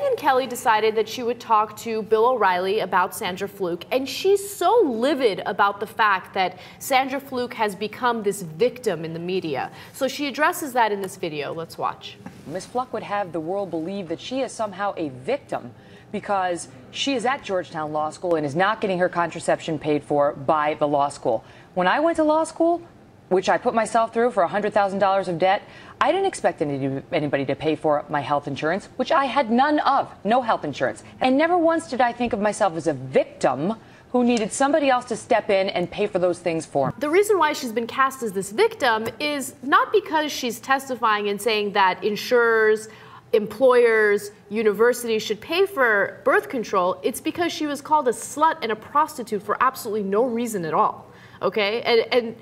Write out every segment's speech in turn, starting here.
Megyn Kelly decided that she would talk to Bill O'Reilly about Sandra Fluke, and she's so livid about the fact that Sandra Fluke has become this victim in the media. So she addresses that in this video. Let's watch. Ms. Fluke would have the world believe that she is somehow a victim because she is at Georgetown Law School and is not getting her contraception paid for by the law school. When I went to law school, which I put myself through for $100,000 of debt, I didn't expect anybody to pay for my health insurance, which I had none of, no health insurance. And never once did I think of myself as a victim who needed somebody else to step in and pay for those things for. The reason why she's been cast as this victim is not because she's testifying and saying that insurers, employers, universities should pay for birth control. It's because she was called a slut and a prostitute for absolutely no reason at all, okay? And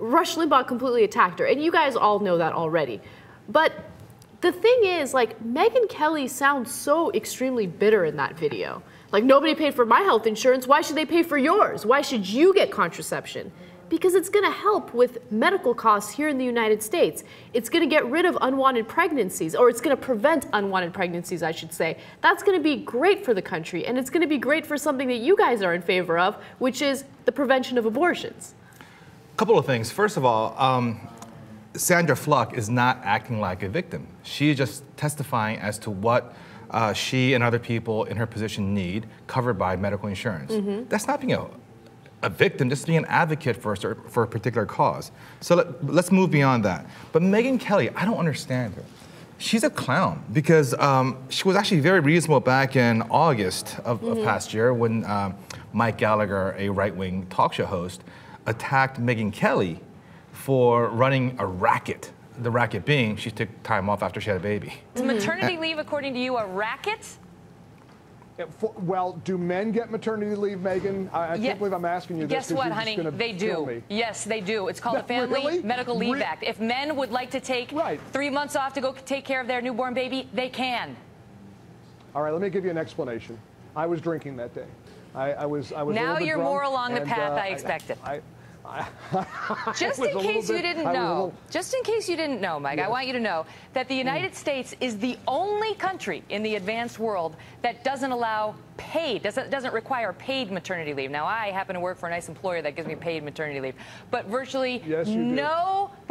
Rush Limbaugh completely attacked her, and you guys all know that already. But the thing is, like, Megyn Kelly sounds so extremely bitter in that video. Like, nobody paid for my health insurance, why should they pay for yours? Why should you get contraception? Because it's gonna help with medical costs here in the United States. It's gonna get rid of unwanted pregnancies, or it's gonna prevent unwanted pregnancies, I should say. That's gonna be great for the country, and it's gonna be great for something that you guys are in favor of, which is the prevention of abortions. Couple of things. First of all, Sandra Fluke is not acting like a victim. She is just testifying as to what she and other people in her position need covered by medical insurance. That's not being a victim, just being an advocate for a particular cause. So let's move beyond that. But Megyn Kelly, I don't understand her. She's a clown because she was actually very reasonable back in August of past year when Mike Gallagher, a right-wing talk show host, attacked Megyn Kelly for running a racket. The racket being she took time off after she had a baby. Is maternity leave, according to you, a racket? Well, do men get maternity leave, Megyn? I can't believe I'm asking you this. Guess what, honey? They do. Yes, they do. It's called the Family Medical Leave Act. If men would like to take 3 months off to go take care of their newborn baby, they can. All right, let me give you an explanation. I was drinking that day. I was now you're more along the path I expected. Just in case you didn't know, Mike, I want you to know that the United States is the only country in the advanced world that doesn't allow paid, doesn't require paid maternity leave. Now, I happen to work for a nice employer that gives me paid maternity leave, but virtually but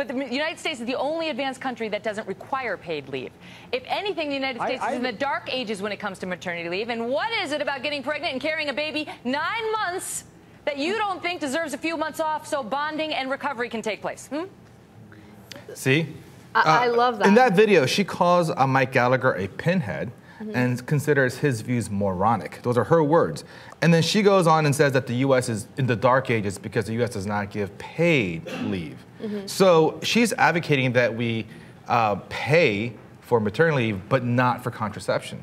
the United States is the only advanced country that doesn't require paid leave. If anything, the United States is in the dark ages when it comes to maternity leave. And what is it about getting pregnant and carrying a baby 9 months that you don't think deserves a few months off so bonding and recovery can take place? See? I love that. In that video, she calls Mike Gallagher a pinhead and considers his views moronic. Those are her words. And then she goes on and says that the U.S. is in the dark ages because the U.S. does not give paid leave. So she's advocating that we pay for maternity leave, but not for contraception.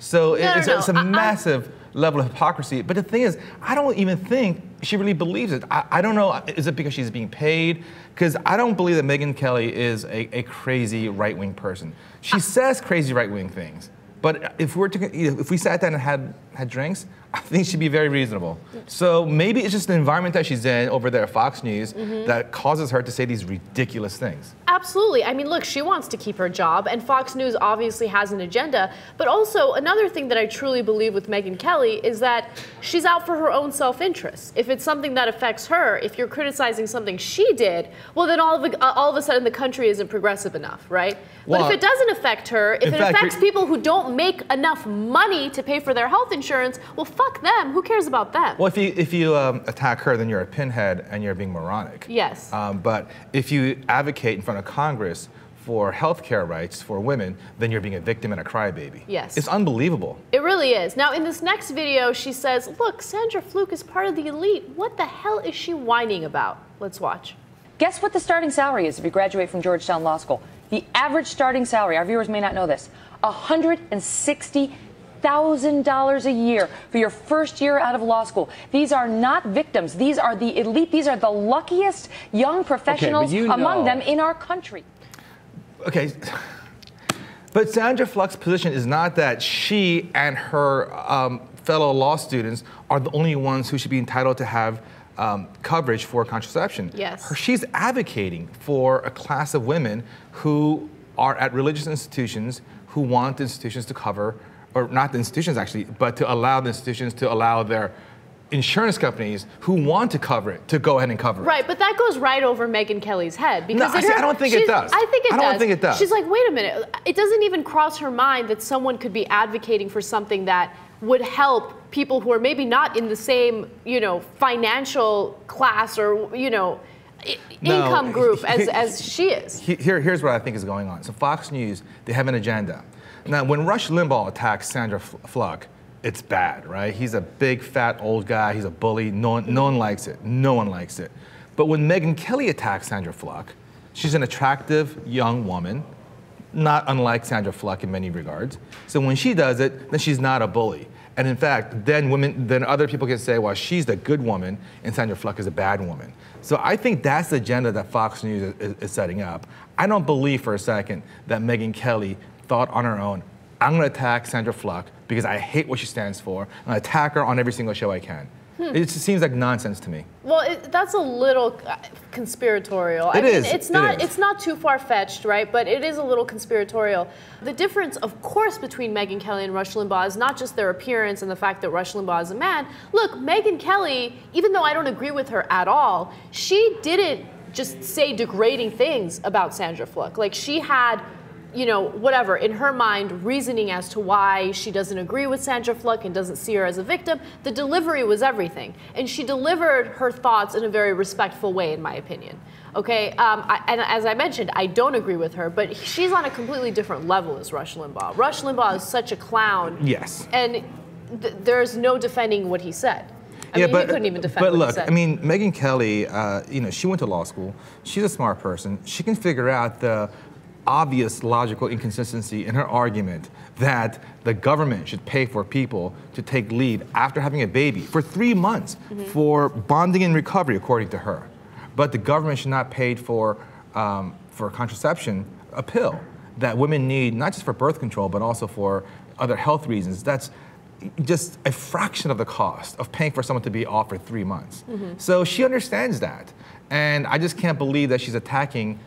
So it's a massive level of hypocrisy. But the thing is, I don't even think she really believes it. I don't know, is it because she's being paid? Because I don't believe that Megyn Kelly is a crazy right-wing person. She says crazy right-wing things. But if we sat down and had drinks, I think she'd be very reasonable. So maybe it's just the environment that she's in over there at Fox News that causes her to say these ridiculous things. Absolutely. I mean, look, she wants to keep her job, and Fox News obviously has an agenda. But also, another thing that I truly believe with Megyn Kelly is that she's out for her own self-interest. If it's something that affects her, if you're criticizing something she did, well, then all of a sudden the country isn't progressive enough, right? Well, but if it doesn't affect her, if it affects people who don't make enough money to pay for their health insurance, well, fuck them. Who cares about that? Well, if you attack her, then you're a pinhead and you're being moronic. Yes. But if you advocate in front of Congress for health care rights for women, then you're being a victim and a crybaby. Yes. It's unbelievable. It really is. Now, in this next video, she says, look, Sandra Fluke is part of the elite. What the hell is she whining about? Let's watch. Guess what the starting salary is if you graduate from Georgetown Law School? The average starting salary, our viewers may not know this, $160,000 a year for your first year out of law school. These are not victims. These are the elite. These are the luckiest young professionals among them in our country. Okay. But Sandra Fluke's position is not that she and her fellow law students are the only ones who should be entitled to have coverage for contraception. Yes. She's advocating for a class of women who are at religious institutions who want institutions to cover or not the institutions actually, but to allow the institutions to allow their insurance companies who want to cover it to go ahead and cover it. Right, but that goes right over Megyn Kelly's head. Because no, I don't think it does. I think it does. I don't think it does. She's like, wait a minute. It doesn't even cross her mind that someone could be advocating for something that would help people who are maybe not in the same, you know, financial class or, you know, income group as she is. Here's what I think is going on. So Fox News, they have an agenda. Now, when Rush Limbaugh attacks Sandra Fluke, it's bad, right? He's a big, fat, old guy. He's a bully. No one likes it. No one likes it. But when Megyn Kelly attacks Sandra Fluke, she's an attractive young woman, not unlike Sandra Fluke in many regards. So when she does it, then she's not a bully. And in fact, then other people can say, well, she's the good woman and Sandra Fluke is a bad woman. So I think that's the agenda that Fox News is setting up. I don't believe for a second that Megyn Kelly thought on her own, I'm going to attack Sandra Fluke because I hate what she stands for. I'm going to attack her on every single show I can. It just seems like nonsense to me. Well, that's a little conspiratorial. It's not too far-fetched, right? But it is a little conspiratorial. The difference, of course, between Megyn Kelly and Rush Limbaugh is not just their appearance and the fact that Rush Limbaugh is a man. Look, Megyn Kelly, even though I don't agree with her at all, she didn't just say degrading things about Sandra Fluke. Like, she had, you know, whatever, in her mind, reasoning as to why she doesn't agree with Sandra Fluke and doesn't see her as a victim. The delivery was everything. And she delivered her thoughts in a very respectful way, in my opinion. Okay, and as I mentioned, I don't agree with her, but she's on a completely different level as Rush Limbaugh. Rush Limbaugh is such a clown. Yes. And there's no defending what he said. I mean, he couldn't even defend what he said. I mean, Megyn Kelly, you know, she went to law school. She's a smart person. She can figure out the obvious logical inconsistency in her argument that the government should pay for people to take leave after having a baby for 3 months for bonding and recovery, according to her. But the government should not pay for contraception, a pill that women need, not just for birth control, but also for other health reasons. That's just a fraction of the cost of paying for someone to be off for 3 months. So she understands that. And I just can't believe that she's attacking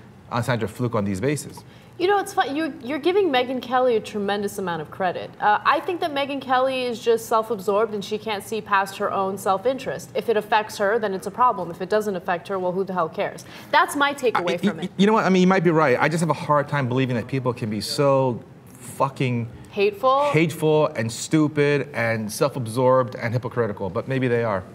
Sandra Fluke on these bases. You know, it's fun. You're giving Megyn Kelly a tremendous amount of credit. I think that Megyn Kelly is just self-absorbed and she can't see past her own self-interest. If it affects her, then it's a problem. If it doesn't affect her, well, who the hell cares? That's my takeaway from it. You know what? I mean, you might be right. I just have a hard time believing that people can be so fucking hateful and stupid and self-absorbed and hypocritical, but maybe they are.